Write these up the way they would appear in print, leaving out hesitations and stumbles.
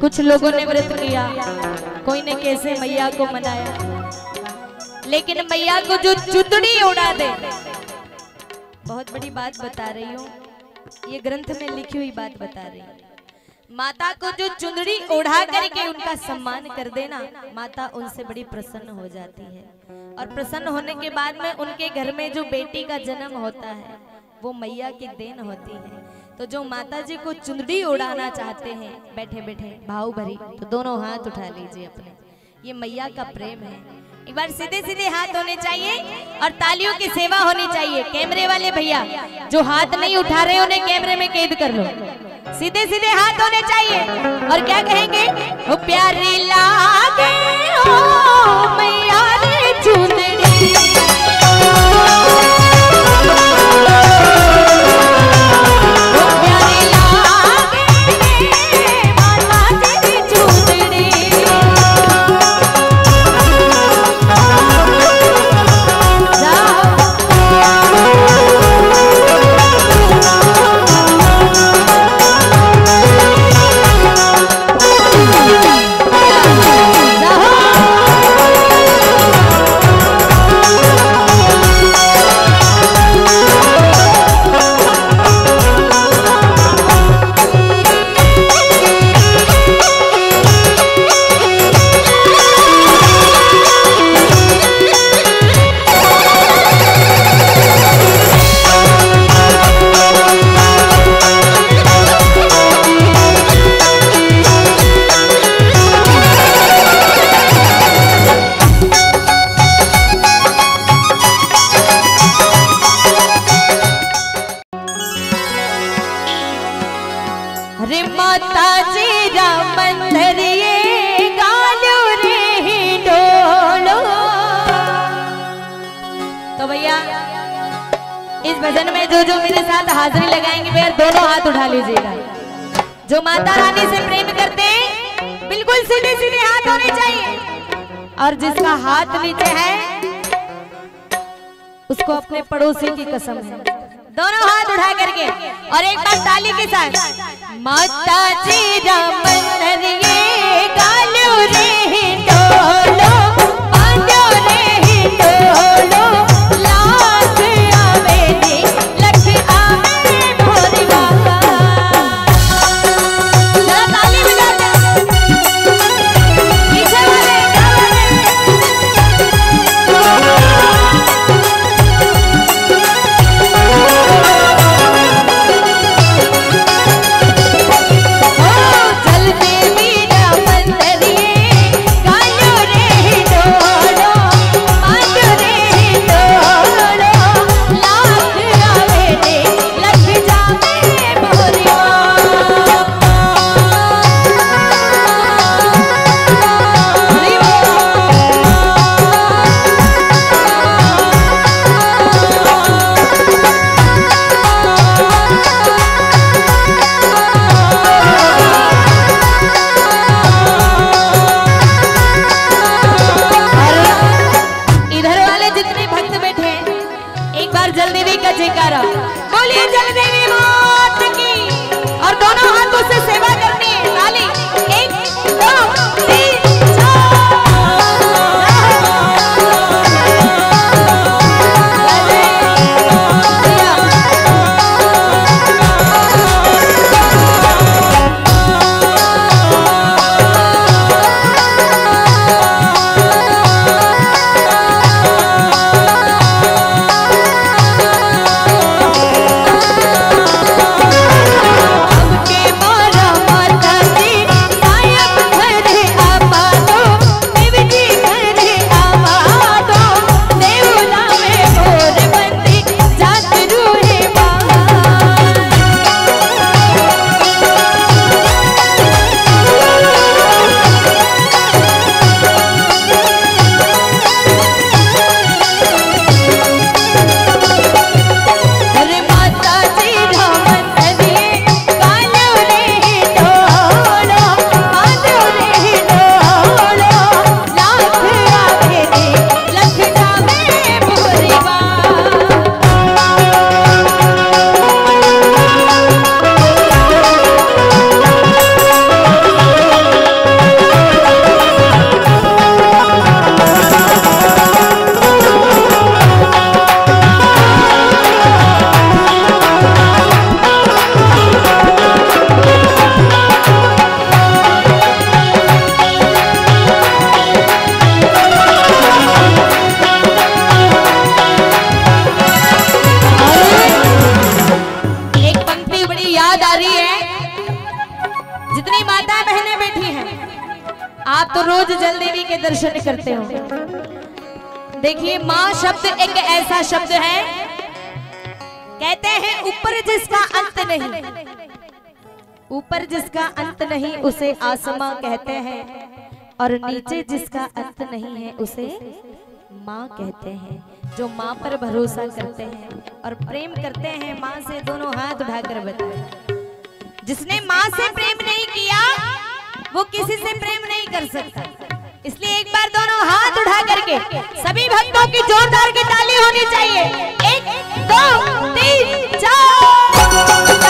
कुछ लोगों ने व्रत किया, कोई ने कैसे मैया को मनाया, लेकिन मैया को जो चुतड़ी उड़ा दे, बहुत बड़ी बात बता रही हूँ, ये ग्रंथ में लिखी हुई बात बता रही हूँ। माता को जो चुंदड़ी ओढ़ा करके उनका सम्मान कर देना, माता उनसे बड़ी प्रसन्न हो जाती है। और प्रसन्न होने के बाद में उनके घर में जो बेटी का जन्म होता है, वो मैया की देन होती है। तो जो माता जी को चुंदड़ी ओढ़ाना चाहते हैं, बैठे बैठे भाव भरी तो दोनों हाथ उठा लीजिए अपने, ये मैया का प्रेम है। एक बार सीधे सीधे हाथ होने चाहिए और तालियों की सेवा होनी चाहिए। कैमरे वाले भैया जो हाथ नहीं उठा रहे उन्हें कैमरे में कैद कर लो। सीधे सीधे हाथ होने चाहिए और क्या कहेंगे, वो प्यारी लागे हो मैया रे चुंदड़ी। भजन में जो जो मेरे साथ हाजिरी लगाएंगे भैया, दोनों हाथ उठा लीजिएगा। जो माता रानी से प्रेम करते हैं, बिल्कुल सीधे सीधे हाथ होने चाहिए। और जिसका हाथ नीचे है उसको अपने पड़ोसी की कसम है। दोनों हाथ उठा करके और एक बार ताली के साथ माता जी बहने बैठी हैं, आप तो रोज जल देवी के दर्शन करते हो। देखिए माँ शब्द एक ऐसा शब्द है, कहते हैं ऊपर जिसका अंत नहीं, ऊपर जिसका अंत नहीं उसे आसमां कहते हैं, और नीचे जिसका अंत नहीं है उसे माँ कहते हैं। जो माँ पर भरोसा करते हैं और प्रेम करते हैं माँ से, दोनों हाथ उठाकर बताएं। जिसने माँ से प्रेम नहीं किया वो किसी से प्रेम नहीं कर सकता। इसलिए एक बार दोनों हाथ उठा करके सभी भक्तों की जोरदार की ताली होनी चाहिए। 1 2 3 4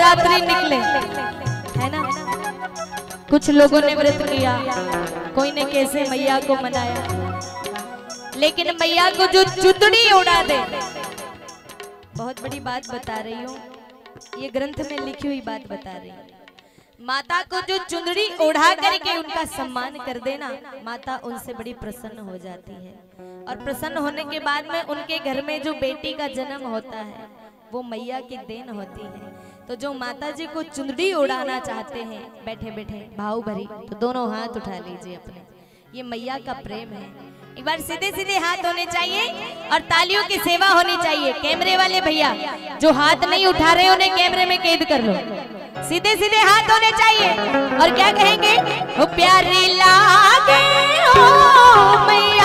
नवरात्रि निकले है ना। कुछ लोगों ने व्रत किया, कोई ने कैसे मैया को मनाया, लेकिन मैया को जो चुतड़ी उड़ा दे, बहुत बड़ी बात बता रही हूँ, ये ग्रंथ में लिखी हुई बात बता रही हूँ। माता को जो चुंदड़ी ओढ़ा करके उनका सम्मान कर देना, माता उनसे बड़ी प्रसन्न हो जाती है। और प्रसन्न होने के बाद में उनके घर में जो बेटी का जन्म होता है वो मैया की देन होती है। तो जो माता जी को चुंदड़ी ओढ़ाना चाहते हैं बैठे बैठे भाव भरी, तो दोनों हाथ उठा लीजिए अपने, ये मैया का प्रेम है। एक बार सीधे सीधे हाथ होने चाहिए और तालियों की सेवा होनी चाहिए। कैमरे वाले भैया जो हाथ नहीं उठा रहे उन्हें कैमरे में कैद कर लो। सीधे सीधे हाथ होने चाहिए और क्या कहेंगे, वो प्यारी लागे हो मैं।